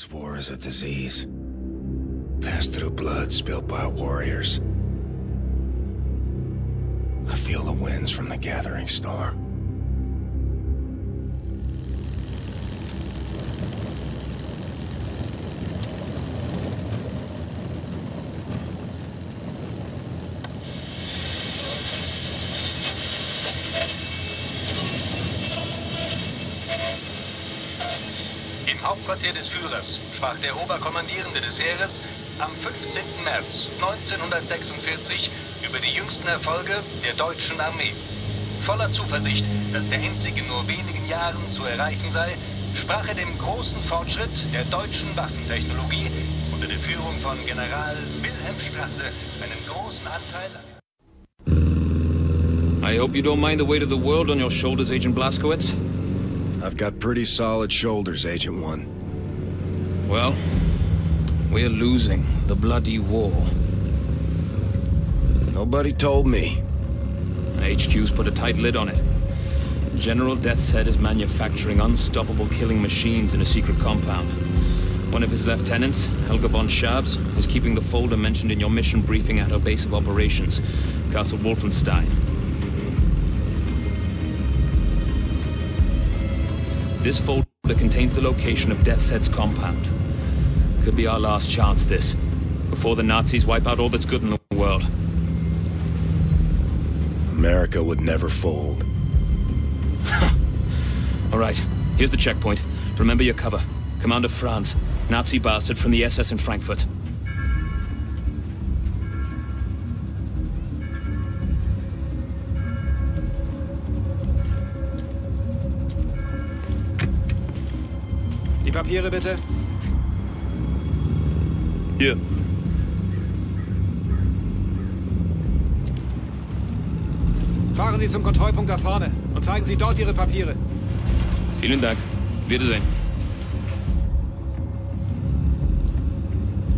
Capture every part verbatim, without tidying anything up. This war is a disease, passed through blood spilled by warriors. I feel the winds from the gathering storm. Hauptquartier des Führers sprach der Oberkommandierende des Heeres am fünfzehnten März neunzehnhundertsechsundvierzig über die jüngsten Erfolge der deutschen Armee. Voller Zuversicht, dass der Endsieg in nur wenigen Jahren zu erreichen sei, sprach er dem großen Fortschritt der deutschen Waffentechnologie unter der Führung von General Wilhelm Strasse einen großen Anteil an... I hope you don't mind the weight of the world on your shoulders, Agent Blazkowicz. I've got pretty solid shoulders, Agent One. Well, we're losing the bloody war. Nobody told me. H Q's put a tight lid on it. General Deathshead is manufacturing unstoppable killing machines in a secret compound. One of his lieutenants, Helga von Schabbs, is keeping the folder mentioned in your mission briefing at her base of operations, Castle Wolfenstein. This folder contains the location of Deathshead's compound. Could be our last chance, this. Before the Nazis wipe out all that's good in the world. America would never fold. All right, here's the checkpoint. Remember your cover. Commander Franz, Nazi bastard from the S S in Frankfurt. Die Papiere bitte. Hier. Fahren Sie zum Kontrollpunkt da vorne und zeigen Sie dort Ihre Papiere. Vielen Dank. Wiedersehen.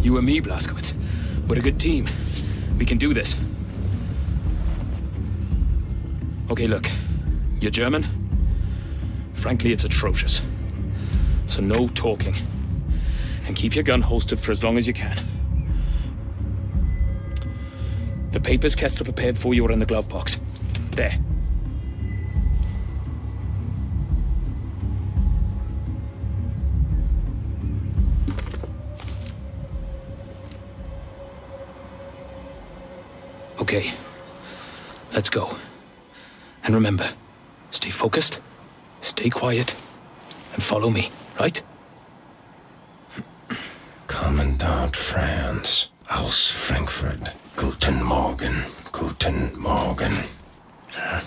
You and me, Blazkowicz. What a good team. We can do this. Okay, look. You're German? Frankly, it's atrocious. So no talking. And keep your gun holstered for as long as you can. The papers Kessler prepared for you are in the glove box. There. Okay. Let's go. And remember, stay focused, stay quiet, and follow me. Right? Commandant Franz, aus Frankfurt. Guten Morgen, guten Morgen. Uh,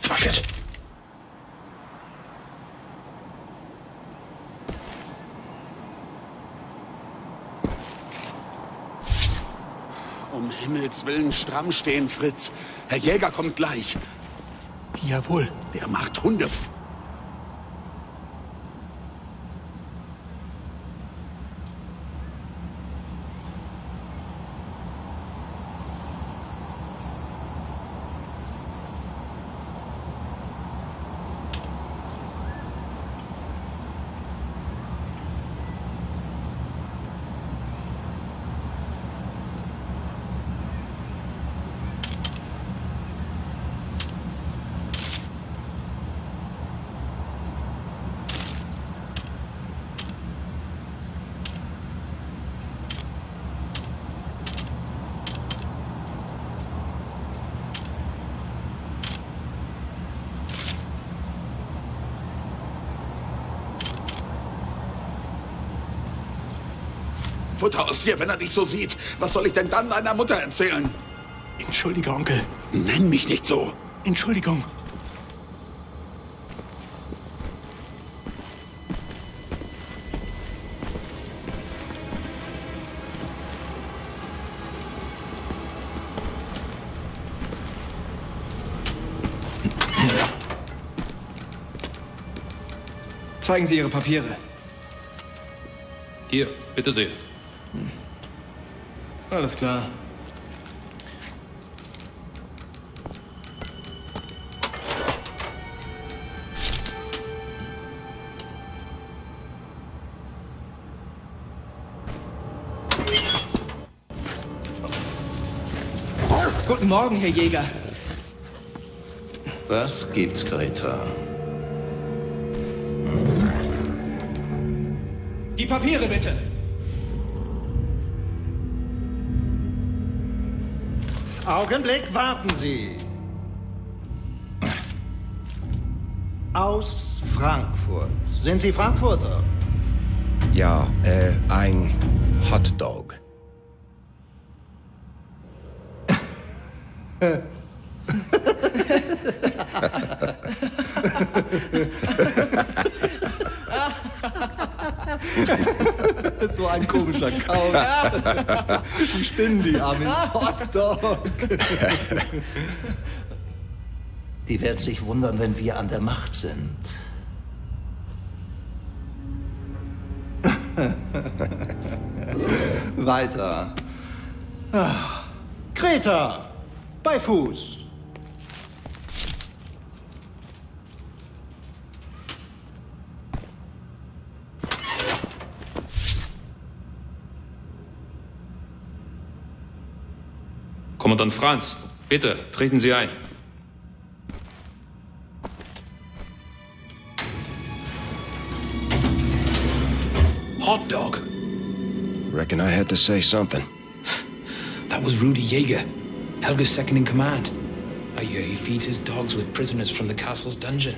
fuck it. Um Himmels Willen stramm stehen, Fritz. Herr Jäger kommt gleich. Jawohl, der macht Hunde. Mutter aus dir, wenn er dich so sieht. Was soll ich denn dann deiner Mutter erzählen? Entschuldige, Onkel. Nenn mich nicht so. Entschuldigung. Zeigen Sie Ihre Papiere. Hier, bitte sehr. Alles klar. Guten Morgen, Herr Jäger. Was gibt's, Greta? Die Papiere, bitte. Augenblick, warten Sie. Aus Frankfurt. Sind Sie Frankfurter? Ja, äh, ein Hotdog. So ein komischer Kauz. Die Spinnen, die Armin's Hotdog. Die werden sich wundern, wenn wir an der Macht sind. Weiter. Ach. Kreta! Bei Fuß! Kommandant Franz, bitte, treten Sie ein. Hotdog. Reckon I had to say something. That was Rudi Jäger, Helga's second in command. I hear he feeds his dogs with prisoners from the castle's dungeon.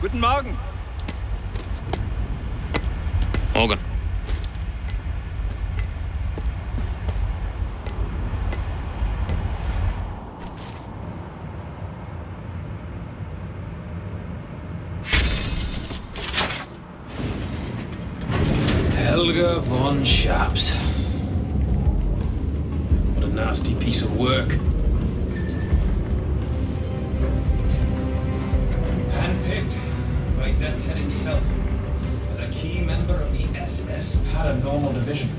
Guten Morgen. Morgen. Helga von Schabbs. What a nasty piece of work. Handpicked by Deathshead himself. A key member of the S S Paranormal Division.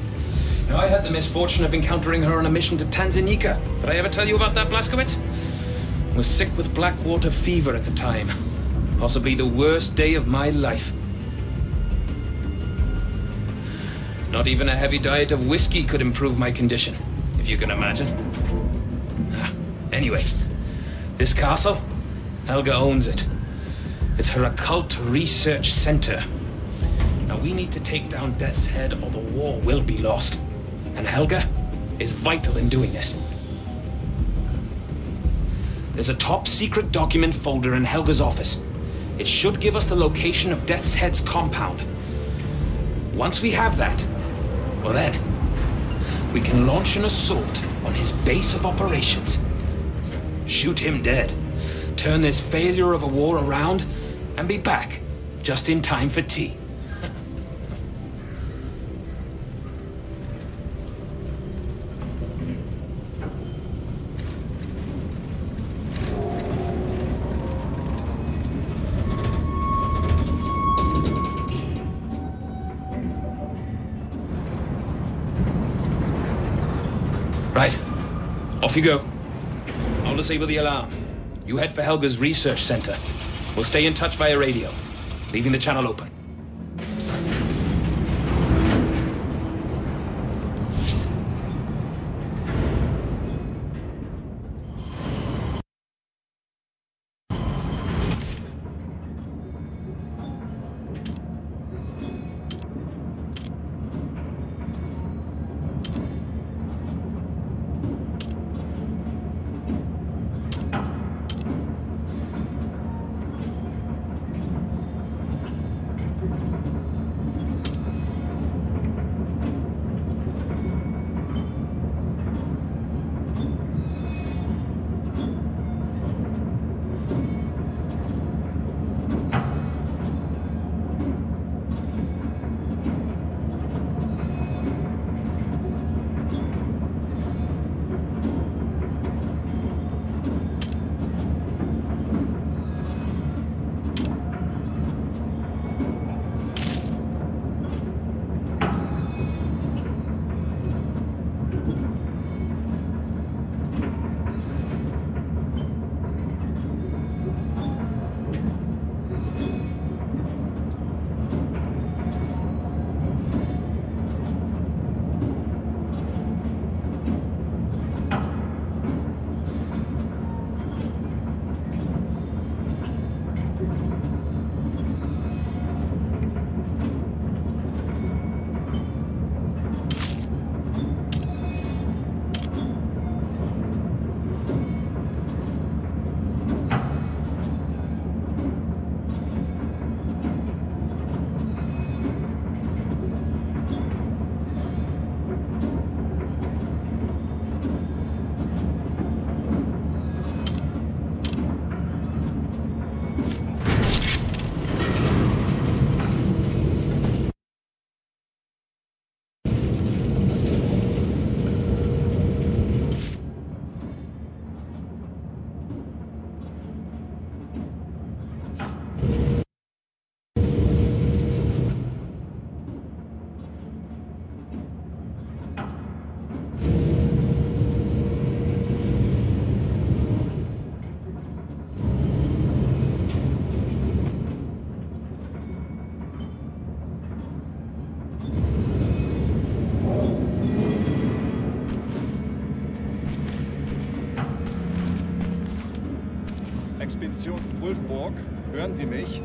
Now, I had the misfortune of encountering her on a mission to Tanzania. Did I ever tell you about that, Blazkowicz? I was sick with blackwater fever at the time. Possibly the worst day of my life. Not even a heavy diet of whiskey could improve my condition, if you can imagine. Anyway, this castle, Helga owns it. It's her occult research center. Now, we need to take down Death's Head or the war will be lost. And Helga is vital in doing this. There's a top secret document folder in Helga's office. It should give us the location of Death's Head's compound. Once we have that, well then, we can launch an assault on his base of operations. Shoot him dead, turn this failure of a war around, and be back just in time for tea. Off you go. I'll disable the alarm. You head for Helga's research center. We'll stay in touch via radio, leaving the channel open. Station Wolfburg. Hören Sie mich?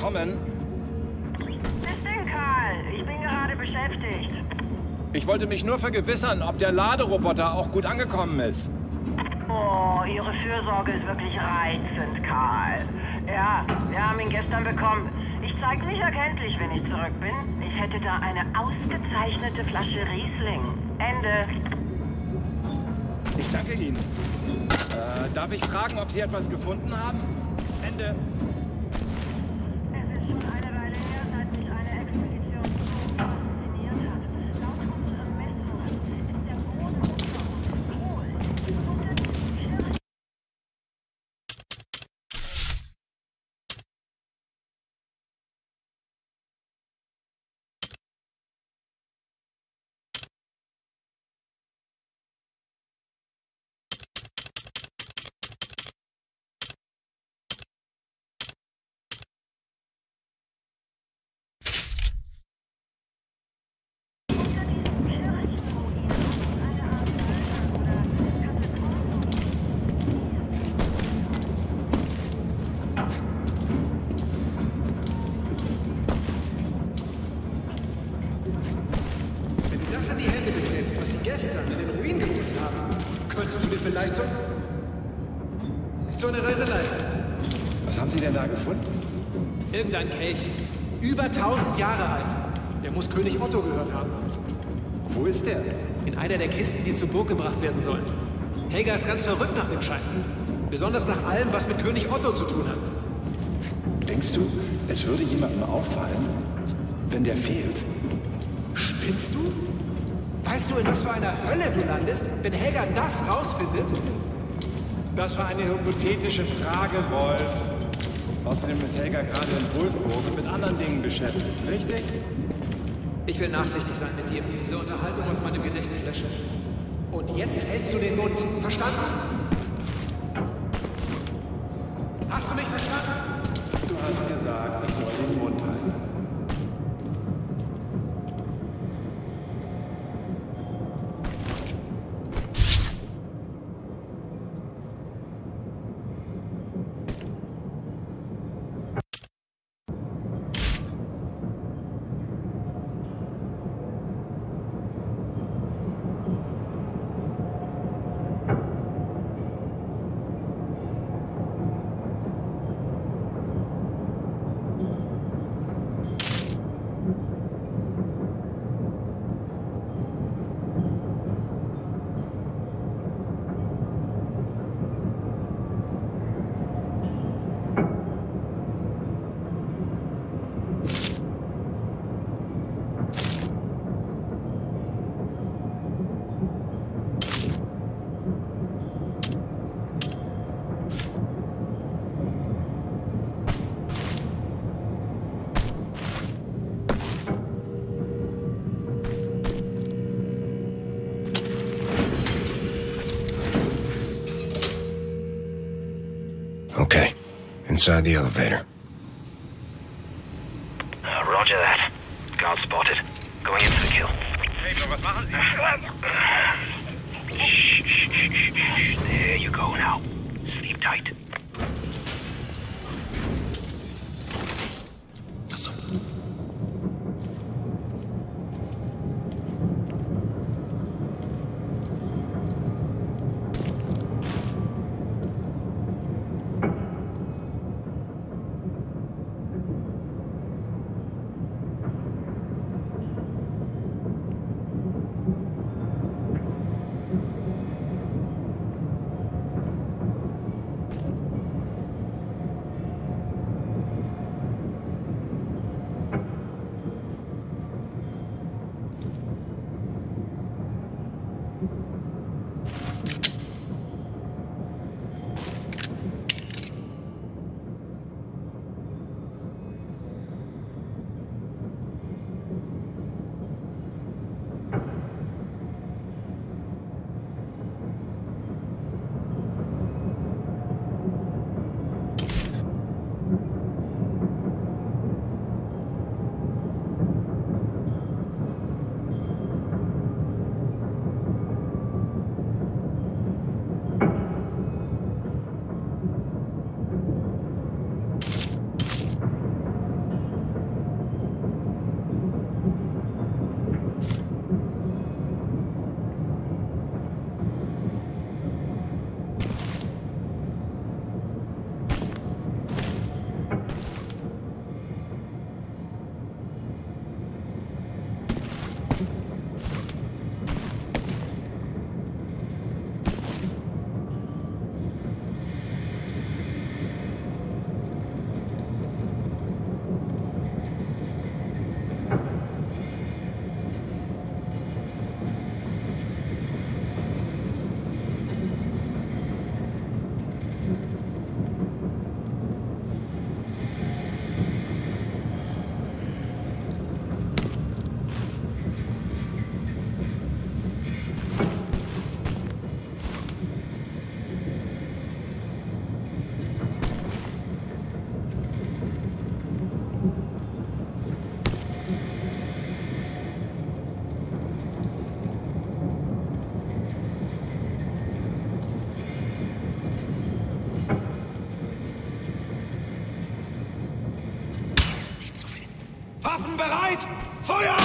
Kommen! Was denn, Karl? Ich bin gerade beschäftigt. Ich wollte mich nur vergewissern, ob der Laderoboter auch gut angekommen ist. Oh, Ihre Fürsorge ist wirklich reizend, Karl. Ja, wir haben ihn gestern bekommen. Ich zeige mich erkenntlich, wenn ich zurück bin. Ich hätte da eine ausgezeichnete Flasche Riesling. Ende. Ich danke Ihnen. Äh, darf ich fragen, ob Sie etwas gefunden haben? Ende. Es ist schon eine Weile her, seit sich eine Expedition so fasziniert hat. Laut unseren Messungen ist der Boden unter uns hohl. Vielleicht so, so eine Reise leisten. Was haben Sie denn da gefunden? Irgendein Kelch. Über tausend Jahre alt. Der muss König Otto gehört haben. Wo ist der? In einer der Kisten, die zur Burg gebracht werden sollen. Helga ist ganz verrückt nach dem Scheiß. Besonders nach allem, was mit König Otto zu tun hat. Denkst du, es würde jemandem auffallen, wenn der fehlt? Spinnst du? Weißt du, in was für einer Hölle du landest, wenn Helga das rausfindet? Das war eine hypothetische Frage, Wolf. Außerdem ist Helga gerade in Wolfburg und mit anderen Dingen beschäftigt, richtig? Ich will nachsichtig sein mit dir. Diese Unterhaltung aus meinem Gedächtnis löschen. Und jetzt hältst du den Mund. Verstanden? Hast du mich verstanden? Du hast gesagt, ich soll den Mund halten. Inside the elevator. Uh, roger that. Guard spotted. Going in for the kill. Hey, was machen Sie? Shh, shh, shh, shh. There you go now. Sleep tight. Bereit! Feuer!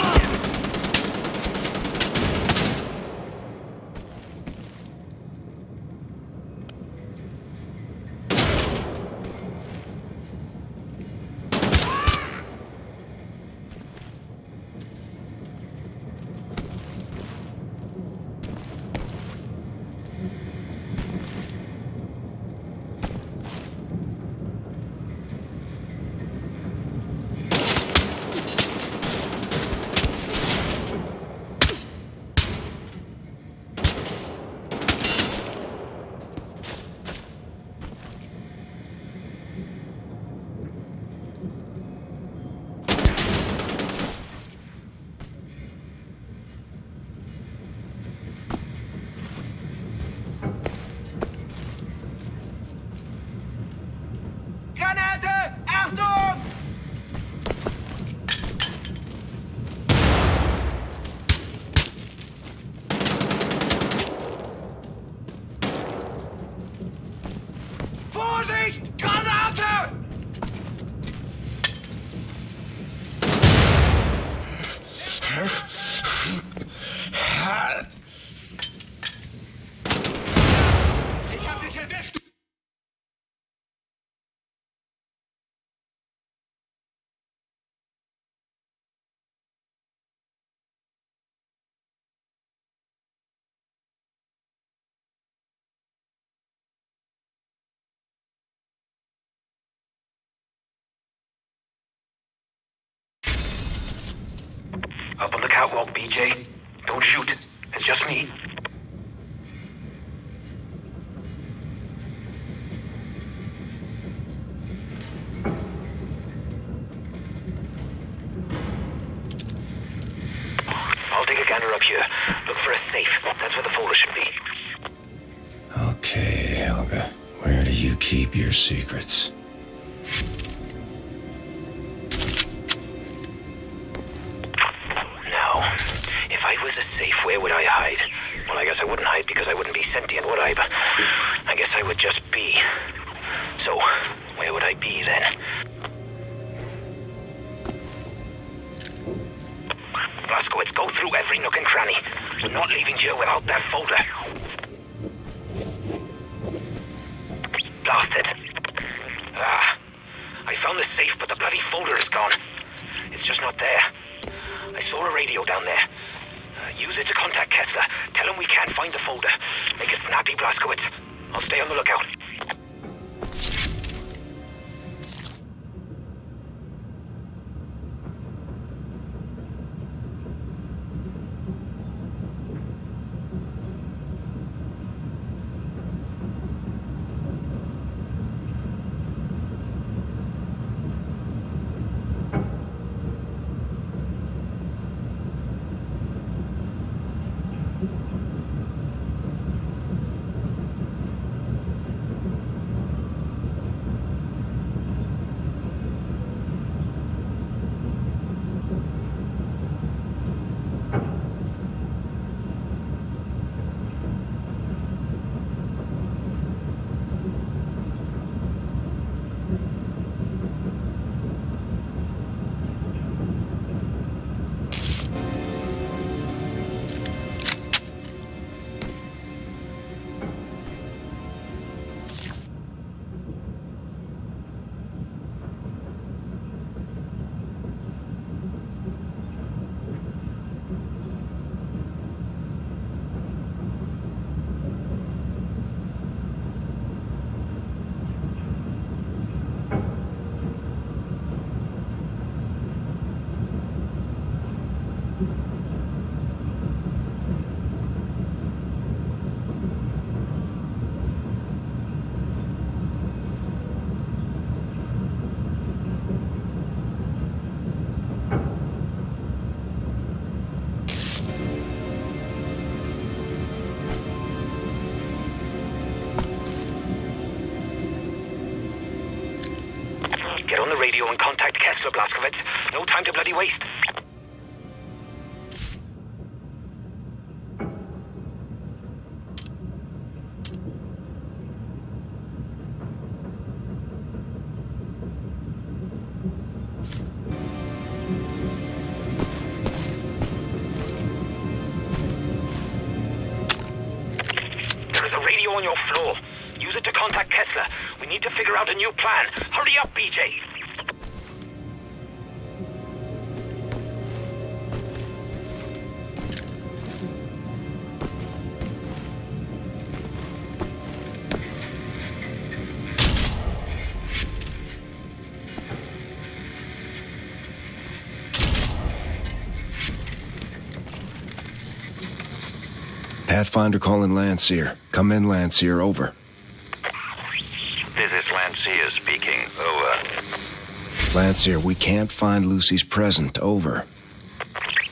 Uh, but look out, Walt, B J. Don't shoot. It's just me. I'll take a gander up here. Look for a safe. That's where the folder should be. Okay, Helga. Where do you keep your secrets? A safe, where would I hide? Well, I guess I wouldn't hide because I wouldn't be sentient, would I? But I guess I would just be. So, where would I be then? Blazkowicz, go through every nook and cranny. We're not leaving here without that folder. Blast it. Ah, I found the safe, but the bloody folder is gone. It's just not there. I saw a radio down there. Use it to contact Kessler. Tell him we can't find the folder. Make it snappy, Blazkowicz. I'll stay on the lookout. Get on the radio and contact Kessler, Blazkowicz. No time to bloody waste. on your floor. Use it to contact Kessler. We need to figure out a new plan. Hurry up, B J! Pathfinder calling Landseer. Come in, Landseer, over. This is Landseer speaking, over. Landseer, we can't find Lucy's present, over.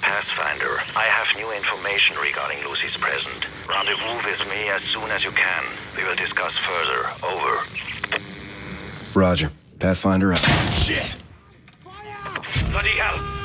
Pathfinder, I have new information regarding Lucy's present. Rendezvous with me as soon as you can. We will discuss further, over. Roger. Pathfinder out. Shit! Fire! Bloody hell!